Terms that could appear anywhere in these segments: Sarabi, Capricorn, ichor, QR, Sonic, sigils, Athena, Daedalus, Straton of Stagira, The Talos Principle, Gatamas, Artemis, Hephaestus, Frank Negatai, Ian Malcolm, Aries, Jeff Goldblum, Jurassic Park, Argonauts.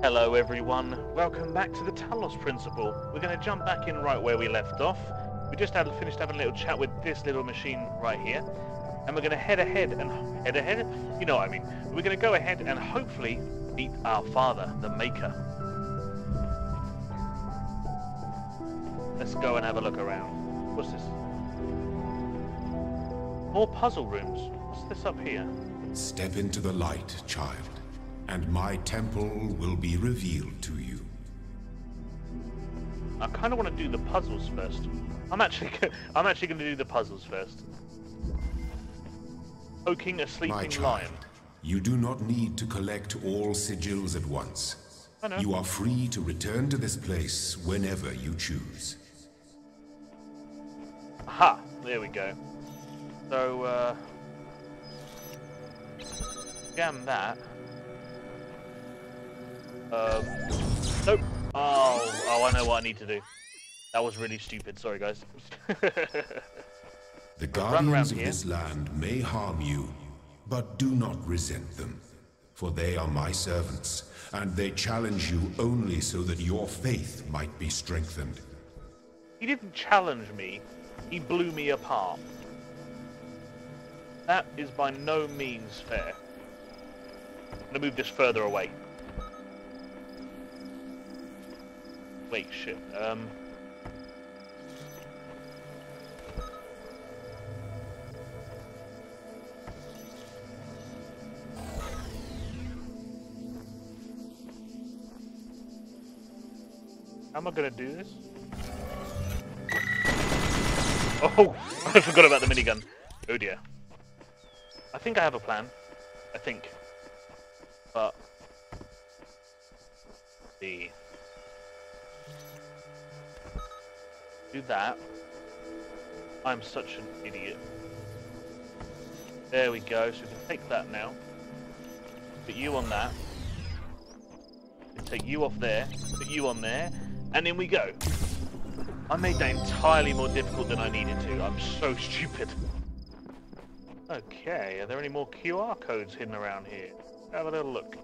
Hello everyone, welcome back to the Talos Principle. We're going to jump back in right where we left off. We just had finished having a little chat with this little machine right here, and we're going to head ahead, you know what I mean. We're going to go ahead and hopefully meet our father, the Maker. Let's go and have a look around. What's this? More puzzle rooms. What's this up here? Step into the light, child, and my temple will be revealed to you. I kind of want to do the puzzles first. I'm actually going to do the puzzles first. Poking a sleeping lion. My child, you do not need to collect all sigils at once. I know. You are free to return to this place whenever you choose. Aha! There we go. So, jam that. Nope. Oh, I know what I need to do. That was really stupid. Sorry, guys. The guardians of this land may harm you, but do not resent them, for they are my servants, and they challenge you only so that your faith might be strengthened. He didn't challenge me. He blew me apart. That is by no means fair. I'm going to move this further away. Wait, shit, how am I gonna do this? Oh, I forgot about the minigun. Oh dear. I think I have a plan. I think. But... the... do that. I'm such an idiot. There we go, so we can take that now. Put you on that. Take you off there. Put you on there. And in we go. I made that entirely more difficult than I needed to. I'm so stupid. Okay, are there any more QR codes hidden around here? Have a little look.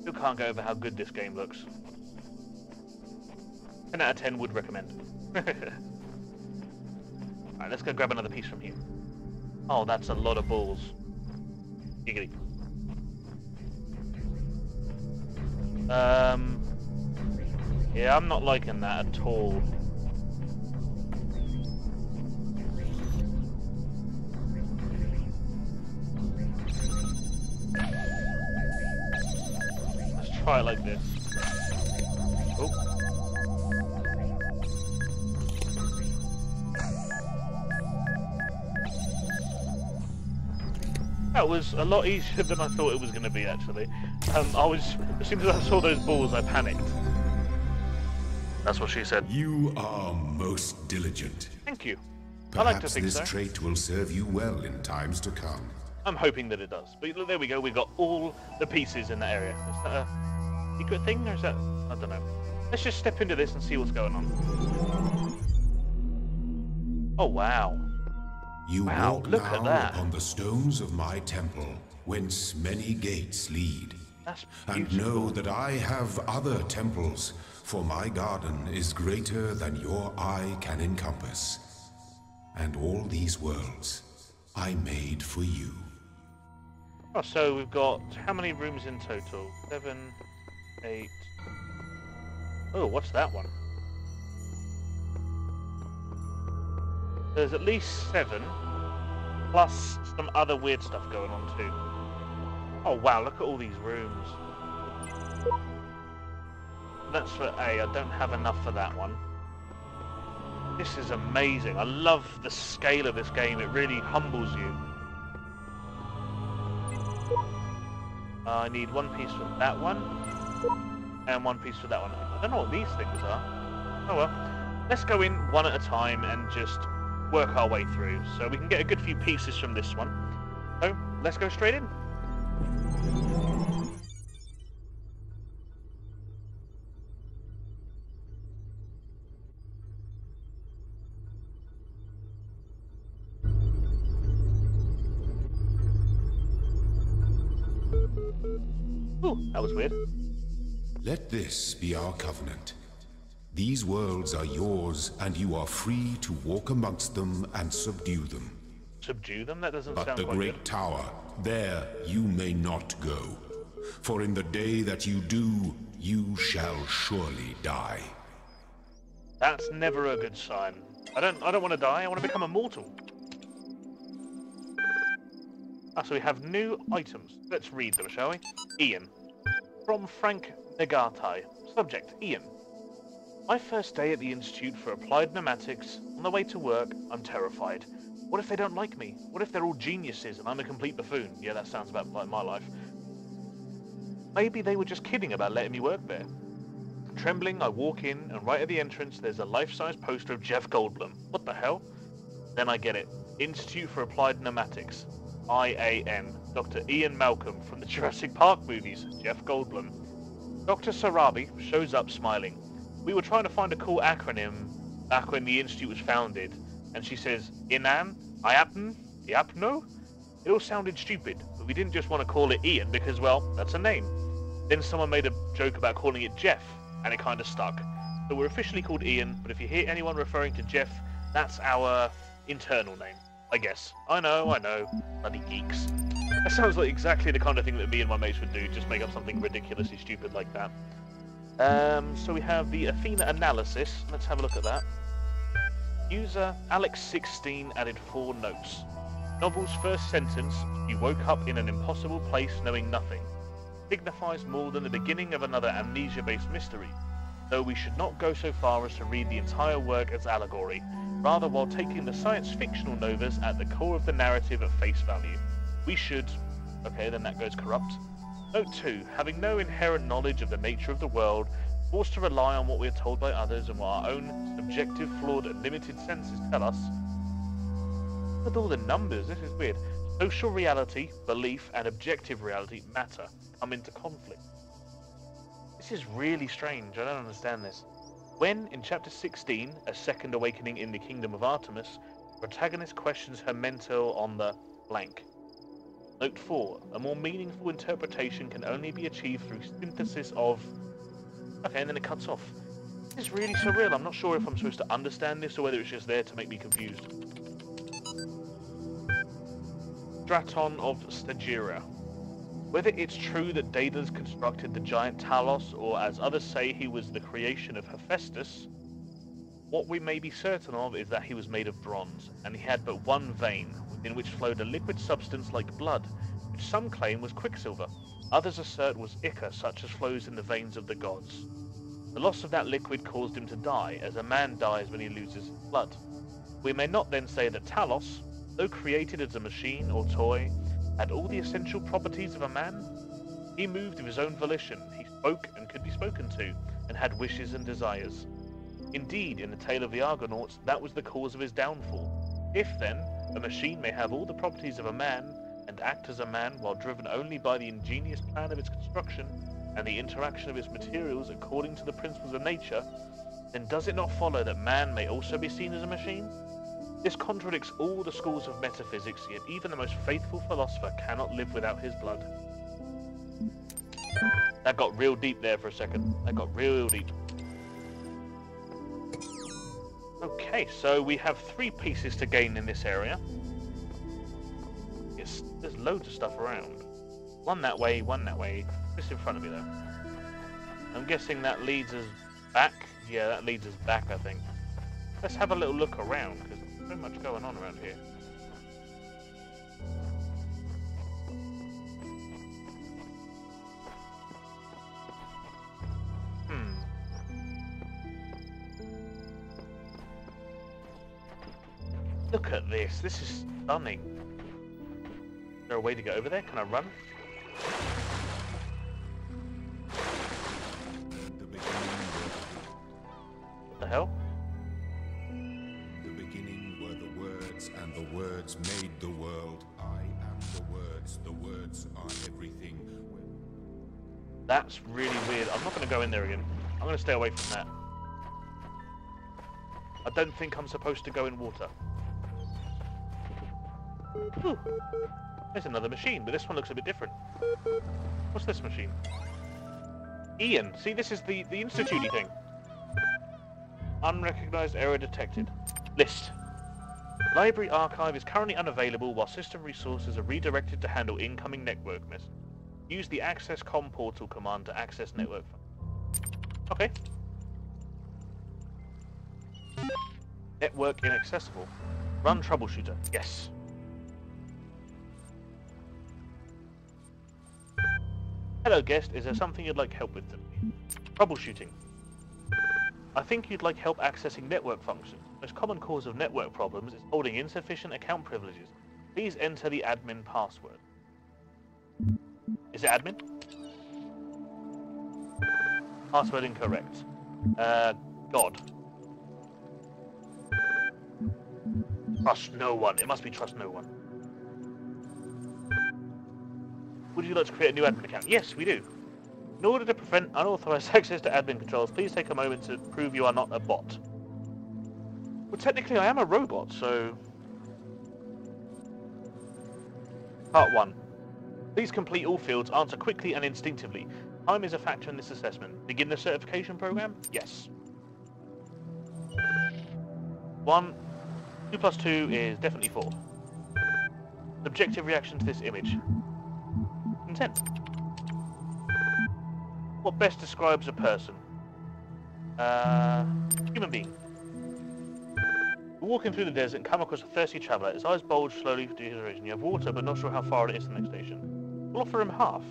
Still can't go over how good this game looks. 10 out of 10 would recommend. Alright, let's go grab another piece from here. Oh, that's a lot of balls. Giggity. Yeah, I'm not liking that at all. Try it like this. Oh. That was a lot easier than I thought it was going to be, actually. As soon as I saw those balls, I panicked. That's what she said. You are most diligent. Thank you. Perhaps I like to think so. This trait will serve you well in times to come. I'm hoping that it does. But there we go. We've got all the pieces in that area. Is that a secret thing, or is that... I don't know. Let's just step into this and see what's going on. Oh, wow. You walk look now at that. On the stones of my temple, whence many gates lead. That's beautiful. And know that I have other temples, for my garden is greater than your eye can encompass. And all these worlds I made for you. Oh, so we've got how many rooms in total? 7, 8. Oh, what's that one? There's at least 7, plus some other weird stuff going on too. Oh wow, look at all these rooms. That's for A. I don't have enough for that one. This is amazing. I love the scale of this game. It really humbles you. I need one piece for that one, and one piece for that one. I don't know what these things are. Oh well. Let's go in one at a time and just work our way through, so we can get a good few pieces from this one. So, let's go straight in. Oh, that was weird. Let this be our covenant. These worlds are yours, and you are free to walk amongst them and subdue them. Subdue them? That doesn't sound quite good. But the great tower, there you may not go. For in the day that you do, you shall surely die. That's never a good sign. I don't want to die, I want to become immortal. Ah, so we have new items. Let's read them, shall we? Ian. From Frank Negatai. Subject, Ian. My first day at the Institute for Applied Pneumatics. On the way to work, I'm terrified. What if they don't like me? What if they're all geniuses and I'm a complete buffoon? Yeah, that sounds about like my life. Maybe they were just kidding about letting me work there. Trembling, I walk in, and right at the entrance there's a life-size poster of Jeff Goldblum. What the hell? Then I get it. Institute for Applied Pneumatics. IAN. Dr. Ian Malcolm from the Jurassic Park movies. Jeff Goldblum. Dr. Sarabi shows up smiling. We were trying to find a cool acronym back when the Institute was founded, and she says, Inan, Iapn, Iapno? It all sounded stupid, but we didn't just want to call it Ian because, well, that's a name. Then someone made a joke about calling it Jeff, and it kind of stuck. So we're officially called Ian, but if you hear anyone referring to Jeff, that's our internal name, I guess. I know. Bloody geeks. That sounds like exactly the kind of thing that me and my mates would do, just make up something ridiculously stupid like that. So we have the Athena analysis. Let's have a look at that. User Alex16 added 4 notes. Novel's first sentence, you woke up in an impossible place knowing nothing, signifies more than the beginning of another amnesia-based mystery, though we should not go so far as to read the entire work as allegory, rather while taking the science fictional novas at the core of the narrative at face value. We should... okay, then that goes corrupt. Note 2. Having no inherent knowledge of the nature of the world, forced to rely on what we are told by others and what our own subjective, flawed and limited senses tell us. Look at all the numbers, this is weird. Social reality, belief and objective reality, matter, come into conflict. This is really strange, I don't understand this. When, in Chapter 16, A Second Awakening in the Kingdom of Artemis, the protagonist questions her mentor on the blank. Note 4. A more meaningful interpretation can only be achieved through synthesis of... okay, and then it cuts off. This is really surreal. I'm not sure if I'm supposed to understand this or whether it's just there to make me confused. Straton of Stagira. Whether it's true that Daedalus constructed the giant Talos, or as others say he was the creation of Hephaestus, what we may be certain of is that he was made of bronze, and he had but one vein, in which flowed a liquid substance like blood, which some claim was quicksilver, others assert was ichor, such as flows in the veins of the gods. The loss of that liquid caused him to die, as a man dies when he loses his blood. We may not then say that Talos, though created as a machine or toy, had all the essential properties of a man. He moved of his own volition, he spoke and could be spoken to, and had wishes and desires. Indeed, in the tale of the Argonauts, that was the cause of his downfall. If then, a machine may have all the properties of a man, and act as a man while driven only by the ingenious plan of its construction and the interaction of its materials according to the principles of nature, then does it not follow that man may also be seen as a machine? This contradicts all the schools of metaphysics, yet even the most faithful philosopher cannot live without his blood. That got real deep there for a second. That got real deep. Okay, so we have 3 pieces to gain in this area. Yes, there's loads of stuff around. One that way, just in front of me though. I'm guessing that leads us back? Yeah, that leads us back, I think. Let's have a little look around, because there's so much going on around here. Look at this, this is stunning. Is there a way to go over there? Can I run? What the hell? The beginning were the words, and the words made the world. I am the words are everything. That's really weird. I'm not going to go in there again. I'm going to stay away from that. I don't think I'm supposed to go in water. Ooh. There's another machine, but this one looks a bit different. What's this machine? Ian, see, this is the institute-y thing. Unrecognized error detected. List. Library archive is currently unavailable while system resources are redirected to handle incoming network messages. Use the access com portal command to access network. Okay. Network inaccessible. Run troubleshooter. Yes. Hello guest, is there something you'd like help with today? Troubleshooting. I think you'd like help accessing network functions. The most common cause of network problems is holding insufficient account privileges. Please enter the admin password. Is it admin? Password incorrect. God. Trust no one. It must be trust no one. Would you like to create a new admin account? Yes, we do. In order to prevent unauthorized access to admin controls, please take a moment to prove you are not a bot. Well, technically I am a robot, so... Part 1. Please complete all fields, answer quickly and instinctively. Time is a factor in this assessment. Begin the certification program? Yes. 1. 2 plus 2 is definitely 4. Subjective reaction to this image. Consent. What best describes a person? Human being. You're walking through the desert and come across a thirsty traveller. His eyes bulge slowly to his region. You have water, but not sure how far it is to the next station. We'll offer him half.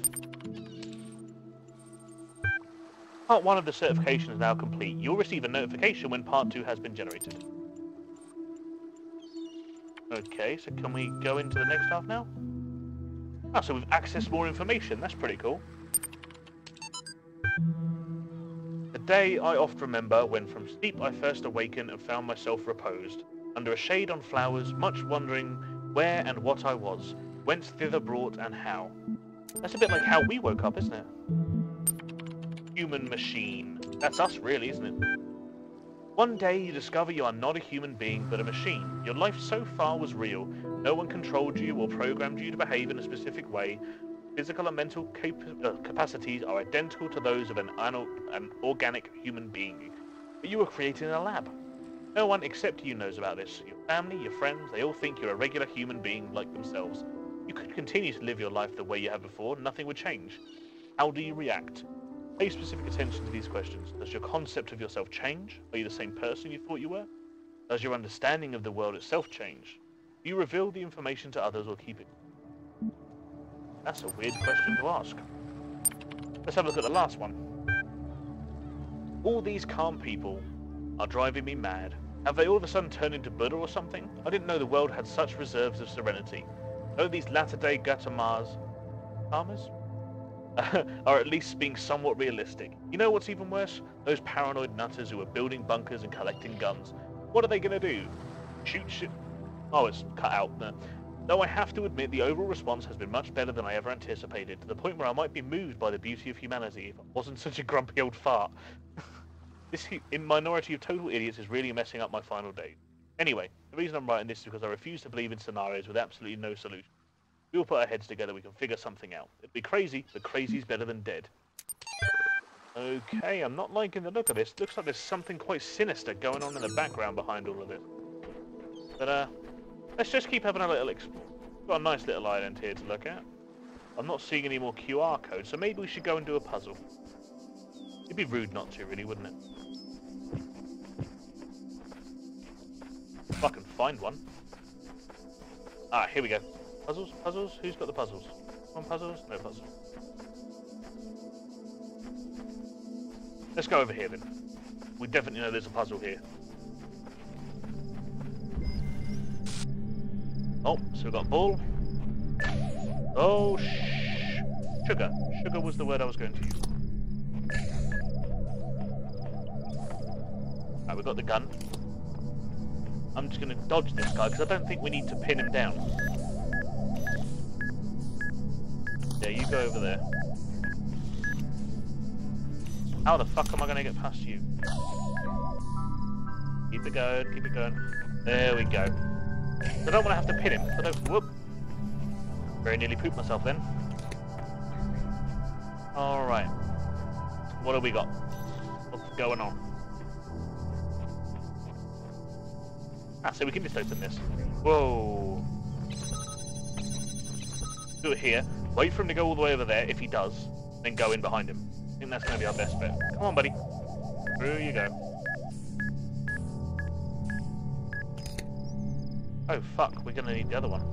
Part 1 of the certification is now complete. You'll receive a notification when Part 2 has been generated. Okay, so can we go into the next half now? Ah, so we've accessed more information. That's pretty cool. The day I oft remember when from sleep I first awakened and found myself reposed, under a shade on flowers, much wondering where and what I was, whence thither brought and how. That's a bit like how we woke up, isn't it? Human machine. That's us really, isn't it? One day you discover you are not a human being but a machine. Your life so far was real. No one controlled you or programmed you to behave in a specific way. Physical and mental capacities are identical to those of an organic human being, but you were created in a lab. No one except you knows about this. Your family, your friends, they all think you're a regular human being like themselves. You could continue to live your life the way you have before, nothing would change. How do you react? Pay specific attention to these questions. Does your concept of yourself change? Are you the same person you thought you were? Does your understanding of the world itself change? Do you reveal the information to others or keep it? That's a weird question to ask. Let's have a look at the last one. All these calm people are driving me mad. Have they all of a sudden turned into Buddha or something? I didn't know the world had such reserves of serenity. Oh, these latter-day Gatamas are at least being somewhat realistic. You know what's even worse? Those paranoid nutters who are building bunkers and collecting guns. What are they going to do? Shoot shit? Oh, it's cut out there. Though I have to admit the overall response has been much better than I ever anticipated, to the point where I might be moved by the beauty of humanity if I wasn't such a grumpy old fart. This minority of total idiots is really messing up my final day. Anyway, the reason I'm writing this is because I refuse to believe in scenarios with absolutely no solution. We all put our heads together, we can figure something out. It'd be crazy, but crazy's better than dead. Okay, I'm not liking the look of this. Looks like there's something quite sinister going on in the background behind all of it. But, let's just keep having a little explore. We've got a nice little island here to look at. I'm not seeing any more QR codes, so maybe we should go and do a puzzle. It'd be rude not to, really, wouldn't it? If I can find one. Ah, here we go. Puzzles, puzzles, who's got the puzzles? One puzzles, no puzzles. Let's go over here then. We definitely know there's a puzzle here. Oh, so we've got a ball. Oh, sugar. Sugar was the word I was going to use. Right, we've got the gun. I'm just going to dodge this guy, because I don't think we need to pin him down. Yeah, you go over there. How the fuck am I going to get past you? Keep it going, keep it going. There we go. I don't want to have to pin him, but whoop! Very nearly pooped myself then. Alright. What have we got? What's going on? Ah, so we can just open this. Whoa. Do it here. Wait for him to go all the way over there. If he does, then go in behind him. I think that's going to be our best bet. Come on, buddy. Through you go. Oh, fuck. We're going to need the other one.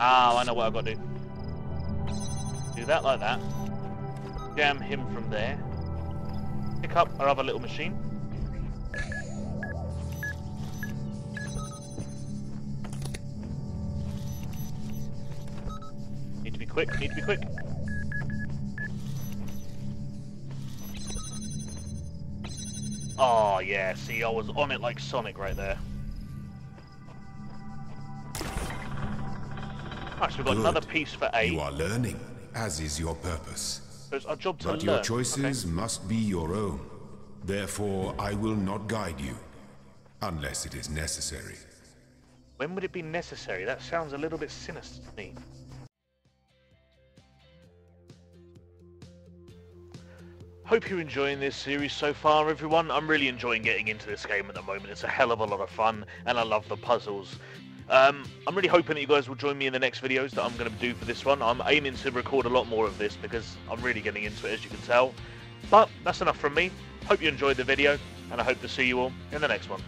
Oh, I know what I've got to do. Do that like that. Jam him from there. Pick up our other little machine. Need to be quick, need to be quick. Oh yeah, see, I was on it like Sonic right there. Alright, so we've got another piece for A. You are learning, as is your purpose. So it's our job to learn. But your choices must be your own. Therefore, I will not guide you, unless it is necessary. When would it be necessary? That sounds a little bit sinister to me. Hope you're enjoying this series so far, everyone. I'm really enjoying getting into this game at the moment. It's a hell of a lot of fun, and I love the puzzles. I'm really hoping that you guys will join me in the next videos that I'm going to do for this one. I'm aiming to record a lot more of this because I'm really getting into it, as you can tell. But that's enough from me. Hope you enjoyed the video, and I hope to see you all in the next one.